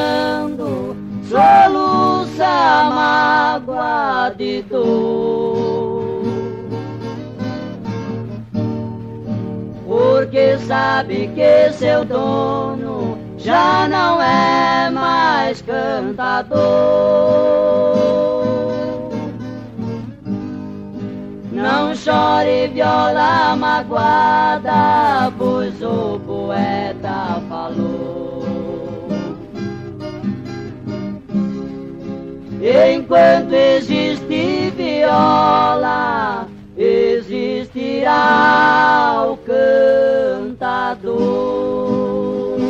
chorando, soluça a mágoa de dor. Porque sabe que seu dono já não é mais cantador. Não chore, viola magoada, pois o poeta falou. Enquanto existe viola, existirá o cantador.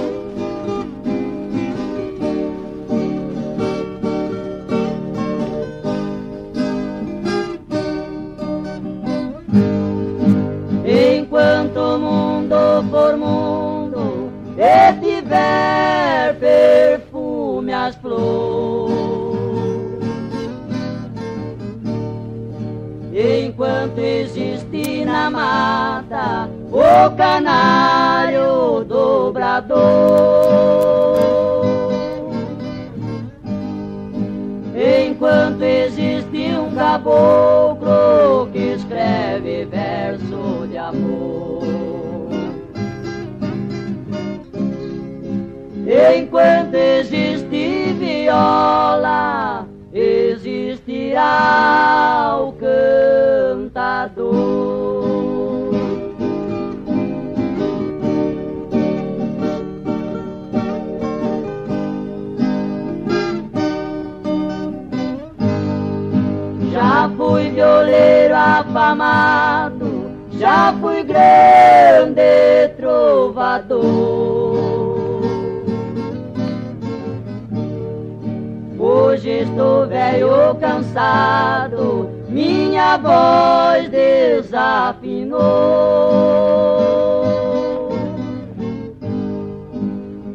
Enquanto o mundo for mundo e tiver perfume as flores, enquanto existe na mata o canário dobrador, enquanto existe um caboclo que escreve verso de amor, enquanto existe viola, existirá o cantador. Já fui violeiro afamado, já fui grande trovador. Hoje estou velho cansado, minha voz desafinou.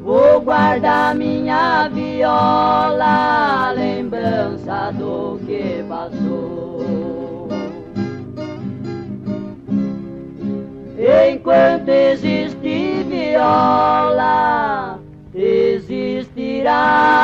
Vou guardar minha viola, lembrança do que passou. Enquanto existe viola, existirá